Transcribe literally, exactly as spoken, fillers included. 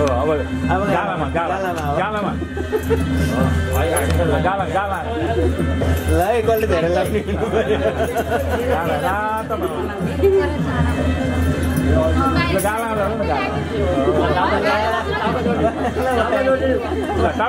गाला गाला गाला